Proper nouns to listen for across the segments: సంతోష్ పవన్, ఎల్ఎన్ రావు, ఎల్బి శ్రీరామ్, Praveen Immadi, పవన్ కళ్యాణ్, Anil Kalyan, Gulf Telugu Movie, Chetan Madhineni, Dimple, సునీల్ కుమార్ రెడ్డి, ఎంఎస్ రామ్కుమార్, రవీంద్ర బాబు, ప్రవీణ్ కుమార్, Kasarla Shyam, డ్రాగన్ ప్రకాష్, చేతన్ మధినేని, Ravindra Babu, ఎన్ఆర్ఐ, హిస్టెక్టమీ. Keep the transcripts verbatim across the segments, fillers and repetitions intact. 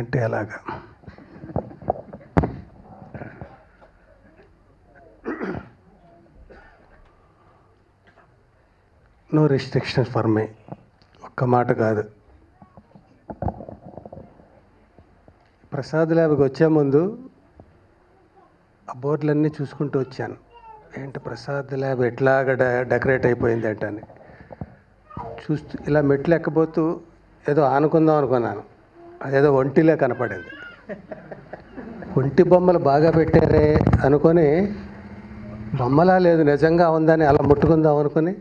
అంటే అలాగా no restrictions for me, ఒక్క మాట కాదు. ప్రసాద్ ల్యాబ్కి వచ్చే ముందు ఆ బోర్డులన్నీ చూసుకుంటూ వచ్చాను, ఏంటి ప్రసాద్ ల్యాబ్ ఎట్లాగ డెకరేట్ అయిపోయింది అంటే అని చూస్తూ ఇలా మెట్లు ఎక్కబోతూ ఏదో ఆనుకుందాం అనుకున్నాను, అదేదో ఒంటిలా కనపడింది. ఒంటి బొమ్మలు బాగా పెట్టారే అనుకొని, బొమ్మలా లేదు నిజంగా ఉందని అలా ముట్టుకుందాం అనుకుని,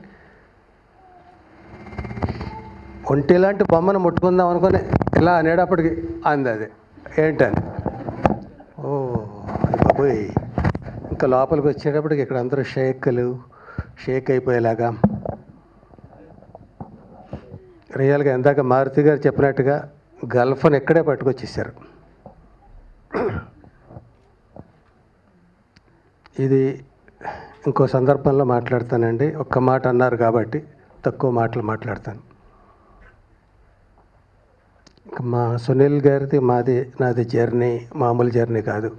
ఒంటి లాంటి బొమ్మను ముట్టుకుందాం అనుకుని ఇలా అనేటప్పటికి అంది అది. ఏంటని ఓ బాబోయ్, ఇంకా లోపలికి వచ్చేటప్పటికి ఇక్కడ అందరూ షేక్లు షేక్ అయిపోయేలాగా రియల్గా ఇందాక మారుతి గారు చెప్పినట్టుగా గల్ఫ్ని ఎక్కడే పట్టుకొచ్చేసారు. ఇది ఇంకో సందర్భంలో మాట్లాడతానండి, ఒక్క మాట అన్నారు కాబట్టి తక్కువ మాటలు మాట్లాడతాను. మా సునీల్ గారిది మాది నాది జర్నీ మామూలు జర్నీ కాదు.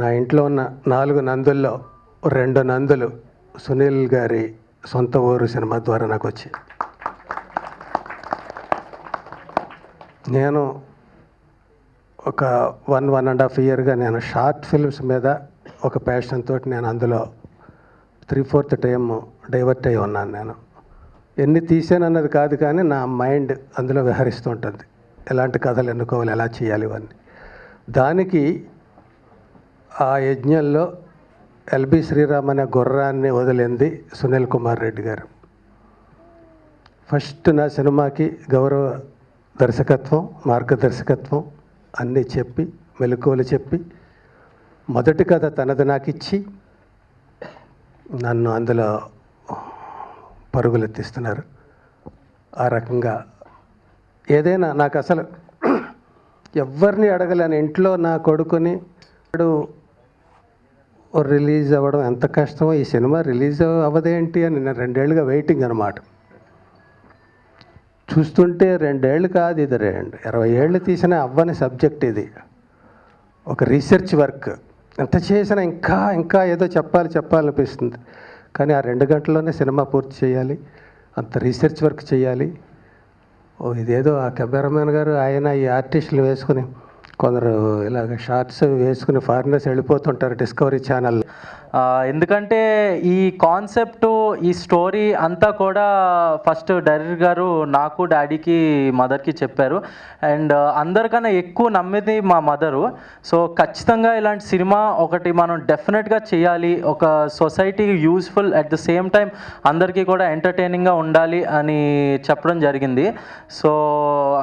నా ఇంట్లో ఉన్న నాలుగు నందుల్లో రెండు నందులు సునీల్ గారి సొంత ఊరు సినిమా ద్వారా నాకు వచ్చాయి. నేను ఒక వన్ వన్ అండ్ హాఫ్ ఇయర్గా నేను షార్ట్ ఫిల్మ్స్ మీద ఒక ప్యాషన్ తోటి నేను అందులో త్రీ ఫోర్త్ టైం డైవర్ట్ అయి ఉన్నాను. నేను ఎన్ని తీసానన్నది కాదు, కానీ నా మైండ్ అందులో విహరిస్తూ ఉంటుంది, ఎలాంటి కథలు ఎన్నుకోవాలి, ఎలా చేయాలి ఇవన్నీ. దానికి ఆ యజ్ఞంలో ఎల్బి శ్రీరామ్ అనే గుర్రాన్ని వదిలింది సునీల్ కుమార్ రెడ్డి గారు. ఫస్ట్ నా సినిమాకి గౌరవ దర్శకత్వం మార్గదర్శకత్వం అన్నీ చెప్పి మెలకువలు చెప్పి మొదటి కథ తనది నాకు ఇచ్చి నన్ను అందులో పరుగులెత్తిస్తున్నారు. ఆ రకంగా ఏదైనా నాకు అసలు ఎవరిని అడగలేను. ఇంట్లో నా కొడుకుని వాడు రిలీజ్ అవ్వడం ఎంత కష్టమో, ఈ సినిమా రిలీజ్ అవ్వదేంటి అని నేను రెండేళ్ళుగా వెయిటింగ్ అనమాట. చూస్తుంటే రెండేళ్ళు కాదు, ఇది రెండు ఇరవై ఏళ్ళు తీసిన అవ్వని సబ్జెక్ట్. ఇది ఒక రీసెర్చ్ వర్క్, ఎంత చేసినా ఇంకా ఇంకా ఏదో చెప్పాలి చెప్పాలనిపిస్తుంది. కానీ ఆ రెండు గంటల్లోనే సినిమా పూర్తి చేయాలి, అంత రీసెర్చ్ వర్క్ చేయాలి. ఓ ఇదేదో ఆ కెమెరామెన్ గారు ఆయన ఈ ఆర్టిస్టులు వేసుకుని కొందరు ఇలాగ షార్ట్స్ వేసుకుని ఫారినర్స్ వెళ్ళిపోతుంటారు డిస్కవరీ ఛానల్. ఎందుకంటే ఈ కాన్సెప్ట్ ఈ స్టోరీ అంతా కూడా ఫస్ట్ డైరెక్టర్ గారు నాకు డాడీకి మదర్కి చెప్పారు. అండ్ అందరికన్నా ఎక్కువ నమ్మేది మా మదరు. సో ఖచ్చితంగా ఇలాంటి సినిమా ఒకటి మనం డెఫినెట్గా చేయాలి, ఒక సొసైటీకి useful, at the same time అందరికీ కూడా ఎంటర్టైనింగ్గా ఉండాలి అని చెప్పడం జరిగింది. సో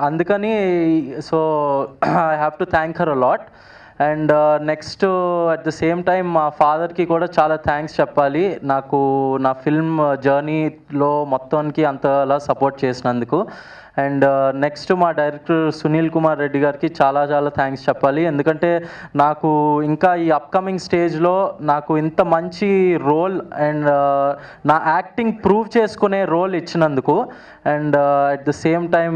అందుకని so I have to thank her a lot. And next at the same time మా ఫాదర్కి కూడా చాలా థ్యాంక్స్ చెప్పాలి, నాకు నా ఫిల్మ్ జర్నీలో మొత్తానికి అంతలా సపోర్ట్ చేసినందుకు. అండ్ నెక్స్ట్ మా డైరెక్టర్ సునీల్ కుమార్ రెడ్డి గారికి చాలా చాలా థ్యాంక్స్ చెప్పాలి, ఎందుకంటే నాకు ఇంకా ఈ అప్కమింగ్ స్టేజ్లో నాకు ఇంత మంచి రోల్ అండ్ నా యాక్టింగ్ ప్రూవ్ చేసుకునే రోల్ ఇచ్చినందుకు. And at the same time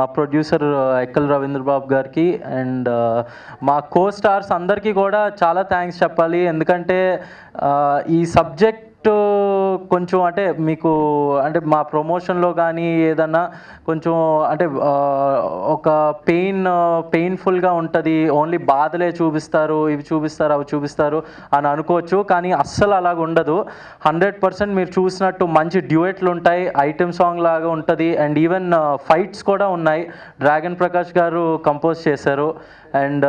మా ప్రొడ్యూసర్ ఎక్కల్ రవీంద్ర బాబు గారికి అండ్ మా కో స్టార్స్ అందరికీ కూడా చాలా థ్యాంక్స్ చెప్పాలి, ఎందుకంటే ఈ సబ్జెక్ట్ కొంచెం అంటే మీకు అంటే మా ప్రమోషన్లో కానీ ఏదన్నా కొంచెం అంటే ఒక పెయిన్ పెయిన్ఫుల్గా ఉంటుంది, ఓన్లీ బాధలే చూపిస్తారు, ఇవి చూపిస్తారు అవి చూపిస్తారు అని అనుకోవచ్చు, కానీ అస్సలు అలాగ ఉండదు. హండ్రెడ్ పర్సెంట్ మీరు చూసినట్టు మంచి డ్యూయెట్లు ఉంటాయి, ఐటెం సాంగ్ లాగా ఉంటుంది, అండ్ ఈవెన్ ఫైట్స్ కూడా ఉన్నాయి. డ్రాగన్ ప్రకాష్ గారు కంపోజ్ చేశారు. అండ్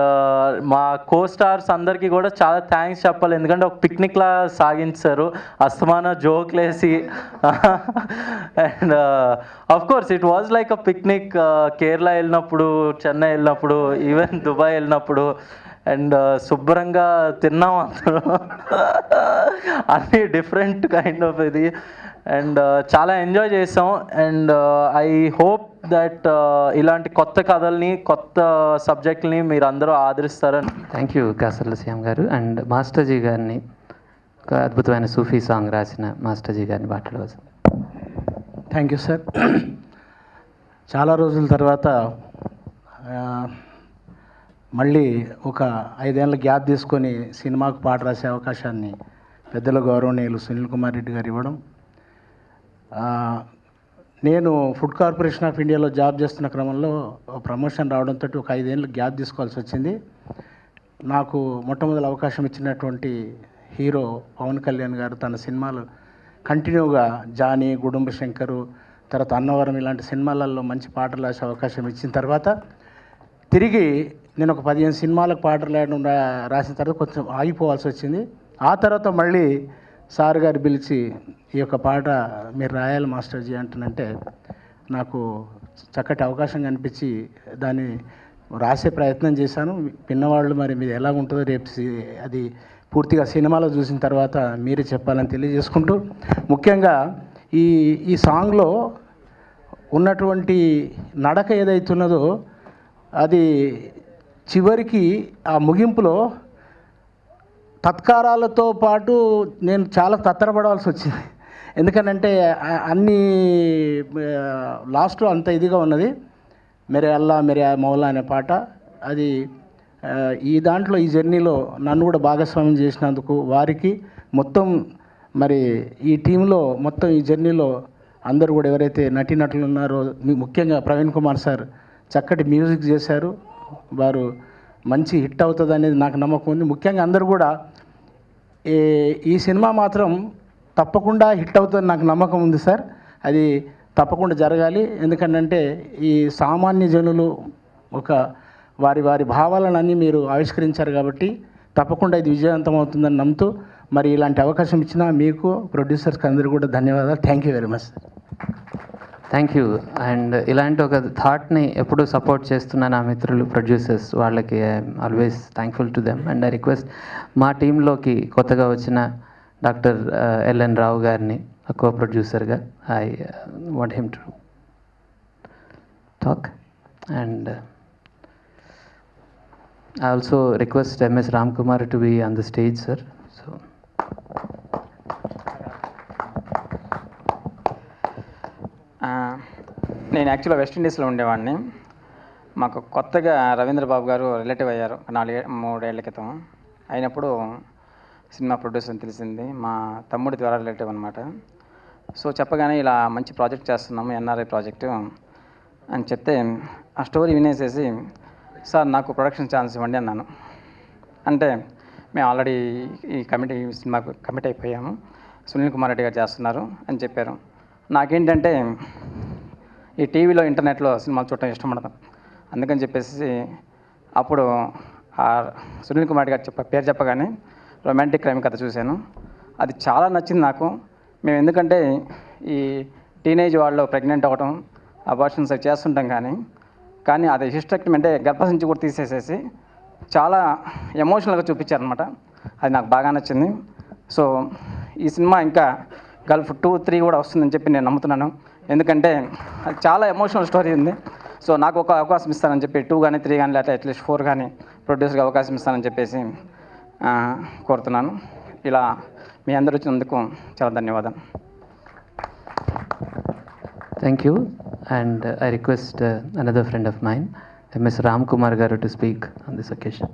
మా కో స్టార్స్ అందరికీ కూడా చాలా థ్యాంక్స్ చెప్పాలి, ఎందుకంటే ఒక పిక్నిక్లా సాగించారు. అస్తమాన జో jokeleesi. And uh, of course, it was like a picnic. Uh, Kerala elnappudu, Chennai elnappudu, even Dubai elnappudu. And uh, Subbaranga Tirna Anni different kind of idi. And chala enjoy chesam. And uh, I hope that ilanti kotta kadalni, kotta subject ni meer andaru aadharistaran. Thank you, Kasarla Shyam garu and Master Ji garni. Adbhutamaina Sufi song rasina Master Ji garni batalo. Thank you, sir. Chala rojula tarvata మళ్ళీ ఒక ఐదేళ్ల gap తీసుకొని సినిమాకు పాట రాసే అవకాశాన్ని పెద్దల గౌరవనీయులు సునీల్ కుమార్ రెడ్డి గారు ఇవ్వడం, నేను ఫుడ్ కార్పొరేషన్ ఆఫ్ ఇండియాలో జాబ్ చేస్తున్న క్రమంలో ప్రమోషన్ రావడంతో ఒక ఐదేళ్ళు గ్యాప్ తీసుకోవాల్సి వచ్చింది. నాకు మొట్టమొదటి అవకాశం ఇచ్చినటువంటి హీరో పవన్ కళ్యాణ్ గారు తన సినిమాలు కంటిన్యూగా జానీ, గుడుంబ శంకరు, తర్వాత అన్నవరం ఇలాంటి సినిమాలలో మంచి పాటలు రాసే అవకాశం ఇచ్చిన తర్వాత తిరిగి నేను ఒక పదిహేను సినిమాలకు పాటలు రాయడం రాసిన తర్వాత కొంచెం ఆగిపోవాల్సి వచ్చింది. ఆ తర్వాత మళ్ళీ సార్ గారు పిలిచి ఈ యొక్క పాట మీరు రాయాలి మాస్టర్జీ అంటనంటే నాకు చక్కటి అవకాశం కనిపించి దాన్ని రాసే ప్రయత్నం చేశాను. పిన్నవాళ్ళు మరి మీరు ఎలా ఉంటుందో రేపు అది పూర్తిగా సినిమాలో చూసిన తర్వాత మీరే చెప్పాలని తెలియజేసుకుంటూ, ముఖ్యంగా ఈ ఈ సాంగ్లో ఉన్నటువంటి నడక ఏదైతున్నదో అది చివరికి ఆ ముగింపులో తత్కారాలతో పాటు నేను చాలా తత్తరపడాల్సి వచ్చింది. ఎందుకనంటే అన్ని లాస్ట్లో అంత ఇదిగా ఉన్నది. మెరే అల్లా మెరే మౌలా అనే పాట, అది ఈ దాంట్లో ఈ జర్నీలో నన్ను కూడా భాగస్వామ్యం చేసినందుకు వారికి, మొత్తం మరి ఈ టీంలో మొత్తం ఈ జర్నీలో అందరూ కూడా ఎవరైతే నటీనటులు ఉన్నారో, ముఖ్యంగా ప్రవీణ్ కుమార్ సార్ చక్కటి మ్యూజిక్ చేశారు. వారు మంచి హిట్ అవుతుంది అనేది నాకు నమ్మకం ఉంది. ముఖ్యంగా అందరూ కూడా ఈ సినిమా మాత్రం తప్పకుండా హిట్ అవుతుంది నాకు నమ్మకం ఉంది సార్. అది తప్పకుండా జరగాలి. ఎందుకంటే ఈ సామాన్య జనులు ఒక వారి వారి భావాలన్నీ మీరు ఆవిష్కరించారు కాబట్టి తప్పకుండా ఇది విజయవంతం అవుతుందని నమ్ముతూ మరి ఇలాంటి అవకాశం ఇచ్చిన మీకు, ప్రొడ్యూసర్స్కి అందరూ కూడా ధన్యవాదాలు. Thank you very much sir. Thank you. And ఇలాంటి ఒక థాట్ని ఎప్పుడూ సపోర్ట్ చేస్తున్న నా మిత్రులు ప్రొడ్యూసర్స్ వాళ్ళకి I'm always thankful to them. And I request మా టీంలోకి కొత్తగా వచ్చిన డాక్టర్ ఎల్ఎన్ రావు గారిని కో ప్రొడ్యూసర్గా I want him to talk. And I also request ఎంఎస్ రామ్కుమార్ to be on the stage sir. So నేను యాక్చువల్గా వెస్టిండీస్లో ఉండేవాడిని. మాకు కొత్తగా రవీంద్ర బాబు గారు రిలేటివ్ అయ్యారు నాలుగే మూడేళ్ల క్రితం. అయినప్పుడు సినిమా ప్రొడ్యూసర్ అని తెలిసింది. మా తమ్ముడి ద్వారా రిలేటివ్ అనమాట. సో చెప్పగానే ఇలా మంచి ప్రాజెక్ట్ చేస్తున్నాము ఎన్ఆర్ఐ ప్రాజెక్టు అని చెప్తే ఆ స్టోరీ వినేసేసి సార్ నాకు ప్రొడక్షన్ ఛాన్స్ ఇవ్వండి అన్నాను. అంటే మేము ఆల్రెడీ ఈ కమిటీ సినిమాకు కమిట్ అయిపోయాము, సునీల్ కుమార్ రెడ్డి గారు చేస్తున్నారు అని చెప్పారు. నాకేంటంటే ఈ టీవీలో ఇంటర్నెట్లో సినిమాలు చూడటం ఇష్టం ఉండదు. అందుకని చెప్పేసి అప్పుడు ఆ సునీల్ కుమార్ గారు చెప్ప పేరు చెప్పగానే రొమాంటిక్ క్రైమ్ కథ చూశాను. అది చాలా నచ్చింది నాకు. మేము ఎందుకంటే ఈ టీనేజ్ వాళ్ళు ప్రెగ్నెంట్ అవ్వడం, అబార్షన్స్ అవి చేస్తుంటాం, కానీ కానీ అది హిస్టెక్టమీ అంటే గర్భసంచి కూడా తీసేసేసి చాలా ఎమోషనల్గా చూపించారనమాట. అది నాకు బాగా నచ్చింది. సో ఈ సినిమా ఇంకా గల్ఫ్ టూ త్రీ కూడా వస్తుందని చెప్పి నేను నమ్ముతున్నాను. ఎందుకంటే అది చాలా ఎమోషనల్ స్టోరీ ఉంది. సో నాకు ఒక అవకాశం ఇస్తానని చెప్పి టూ కానీ త్రీ కానీ లేకపోతే అట్లీస్ట్ ఫోర్ కానీ ప్రొడ్యూసర్గా అవకాశం ఇస్తానని చెప్పేసి కోరుతున్నాను. ఇలా మీ అందరూ వచ్చినందుకు చాలా ధన్యవాదం. Thank you. And I request another friend of mine MS Ram Kumar గారు to speak on this occasion.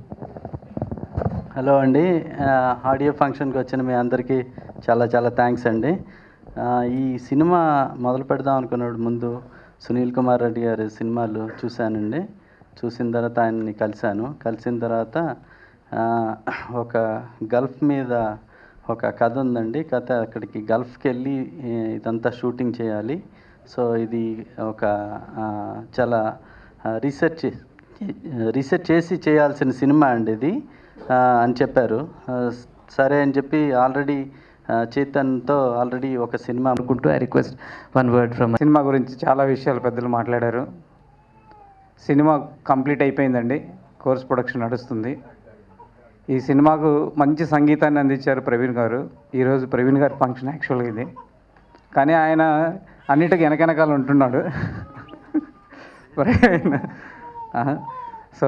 Hello అండి, ఆడియో ఫంక్షన్కి వచ్చిన మీ అందరికీ చాలా చాలా థ్యాంక్స్ అండి. ఈ సినిమా మొదలు పెడదాం అనుకున్నాడు ముందు సునీల్ కుమార్ రెడ్డి గారి సినిమాలు చూశానండి. చూసిన తర్వాత ఆయన్ని కలిశాను. కలిసిన తర్వాత ఒక గల్ఫ్ మీద ఒక కథ ఉందండి. కథ అక్కడికి గల్ఫ్కి వెళ్ళి ఇదంతా షూటింగ్ చేయాలి. సో ఇది ఒక చాలా రీసెర్చ్ రీసెర్చ్ చేసి చేయాల్సిన సినిమా అండి ఇది అని చెప్పారు. సరే అని చెప్పి already Chetan to already oka cinema anukuntu. I request one word from cinema gurinchi chala vishayalu peddalu matladaru. Cinema complete ayipindandi, course production nadustundi. Ee cinema ku manchi sangeethanni andicharu Praveen garu. Ee roju Praveen garu function actually idi. Kani ayana annitiki enakanaakalu untunnadu. So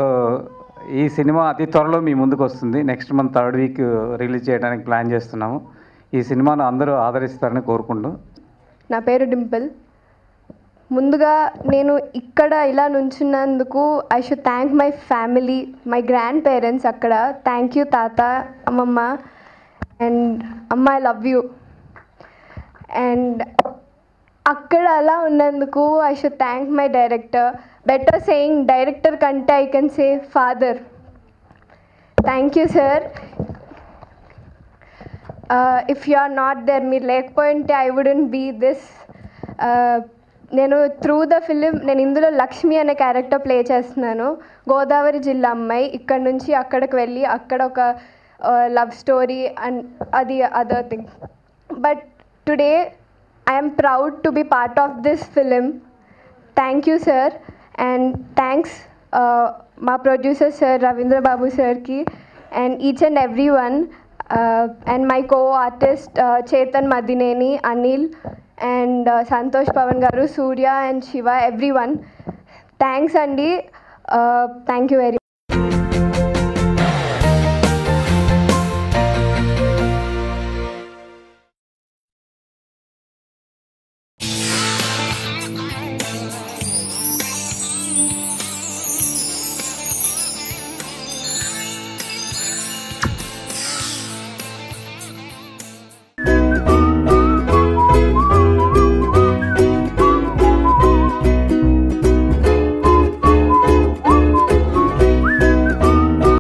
ee cinema ati tvaralo mee munduku vastundi. Next month third week release cheyadaniki plan chestunnam. ఈ సినిమాను అందరూ ఆదరిస్తారని కోరుకుంటున్నాను. నా పేరు డింపుల్. ముందుగా నేను ఇక్కడ ఇలా నుంచున్నందుకు I should thank my family, my grand parents అక్కడ. థ్యాంక్ యూ తాత, అమ్మమ్మ అండ్ అమ్మ, ఐ లవ్ యూ. అండ్ అక్కడ అలా ఉన్నందుకు I should thank my director. Better saying director కంటే I can say father. Thank you sir. Uh, if you are not there, me Lake Point, I wouldn't be this. Uh, nenu through the film, nenu indulo Lakshmi ane character play chestunanu. Godavari jilla ammai ikkad nunchi akkadaki velli akkada oka love story and adi other thing. But today I am proud to be part of this film. Thank you sir, and thanks uh, my producer sir Ravindra Babu sir ki, and each and everyone. Uh, and my co-artist uh, Chetan Madhineni, Anil, and uh, Santosh Pavan garu, Surya and Shiva, everyone. Thanks Andy. Uh, thank you very much.